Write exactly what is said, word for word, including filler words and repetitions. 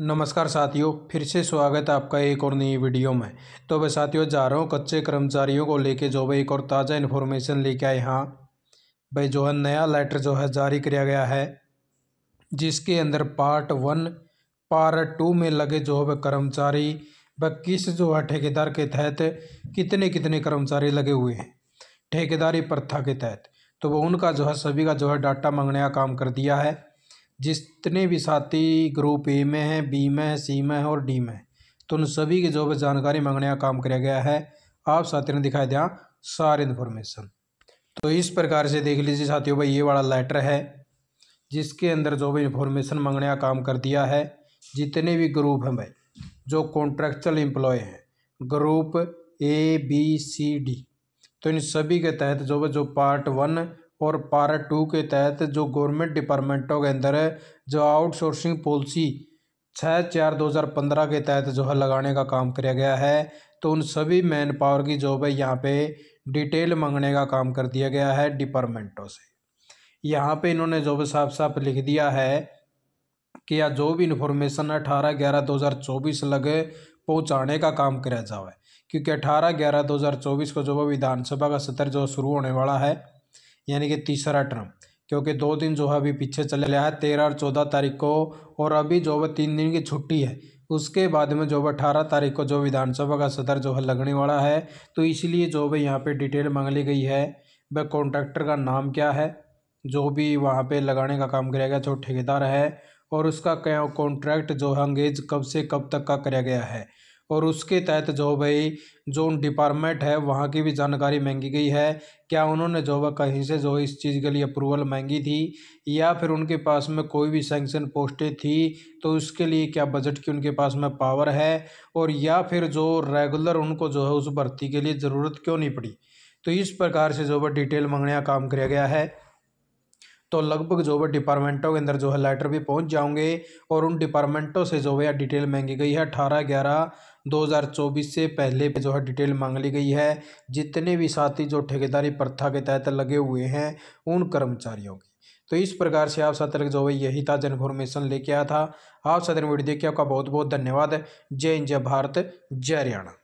नमस्कार साथियों, फिर से स्वागत है आपका एक और नई वीडियो में। तो मैं साथियों जा रहा हूँ कच्चे कर्मचारियों को लेके जो भाई एक और ताज़ा इन्फॉर्मेशन लेके आए। हाँ भाई, जो है नया लेटर जो है जारी किया गया है, जिसके अंदर पार्ट वन पार्ट टू में लगे जो है कर्मचारी व किस जो है ठेकेदार के तहत कितने कितने कर्मचारी लगे हुए हैं ठेकेदारी प्रथा के तहत, तो वो उनका जो है सभी का जो है डाटा मांगने का काम कर दिया है। जितने भी साथी ग्रुप ए में हैं, बी में है, सी में है और डी में है, तो उन सभी की जो है जानकारी मांगने का काम किया गया है। आप साथियों ने दिखाई दिया सारी इन्फॉर्मेशन। तो इस प्रकार से देख लीजिए साथियों भाई, ये वाला लेटर है जिसके अंदर जो भी इन्फॉर्मेशन मांगने का काम कर दिया है। जितने भी ग्रुप हैं भाई, जो कॉन्ट्रेक्चुअल एम्प्लॉय हैं group A B C D, तो इन सभी के तहत जो जो पार्ट वन और पार्ट टू के तहत जो गवर्नमेंट डिपार्टमेंटों के अंदर है जो आउटसोर्सिंग पॉलिसी छः चार दो हज़ार पंद्रह के तहत जो है लगाने का काम किया गया है, तो उन सभी मैन पावर की जो है यहाँ पे डिटेल मांगने का काम कर दिया गया है डिपार्टमेंटों से। यहाँ पे इन्होंने जो है साफ साफ लिख दिया है कि यह जो भी इन्फॉर्मेशन अठारह ग्यारह दो हज़ार चौबीस लगे पहुँचाने का काम किया जाए, क्योंकि अठारह ग्यारह दो हज़ार चौबीस को जो है विधानसभा का सत्र जो शुरू होने वाला है, यानी कि तीसरा टर्म, क्योंकि दो दिन जो है अभी पीछे चले गया है तेरह और चौदह तारीख को, और अभी जो है तीन दिन की छुट्टी है। उसके बाद में जो है अठारह तारीख को जो विधानसभा का सत्र जो है लगने वाला है, तो इसलिए जो है यहाँ पे डिटेल मांग ली गई है। भाई कॉन्ट्रैक्टर का नाम क्या है, जो भी वहाँ पे लगाने का काम किया गया जो ठेकेदार है, और उसका क्या कॉन्ट्रैक्ट जो है अंगेज कब से कब तक का किया गया है, और उसके तहत जो भाई जो डिपार्टमेंट है वहाँ की भी जानकारी मांगी गई है। क्या उन्होंने जो वह कहीं से जो इस चीज़ के लिए अप्रूवल मांगी थी, या फिर उनके पास में कोई भी सैंक्शन पोस्टें थी, तो उसके लिए क्या बजट की उनके पास में पावर है, और या फिर जो रेगुलर उनको जो है उस भर्ती के लिए ज़रूरत क्यों नहीं पड़ी। तो इस प्रकार से जो वह डिटेल मांगने का काम किया गया है। तो लगभग जो है डिपार्टमेंटों के अंदर जो है लेटर भी पहुंच जाओगे, और उन डिपार्टमेंटों से जो है डिटेल मांगी गई है। अठारह ग्यारह दो हज़ार चौबीस से पहले जो है डिटेल मांग ली गई है जितने भी साथी जो ठेकेदारी प्रथा के तहत लगे हुए हैं उन कर्मचारियों की। तो इस प्रकार से आप साथियों जो है यही ताज़ा इन्फॉर्मेशन लेके आया था। आप साथियों वीडियो देख के आपका बहुत बहुत धन्यवाद। जय हिंद, जय भारत, जय हरियाणा।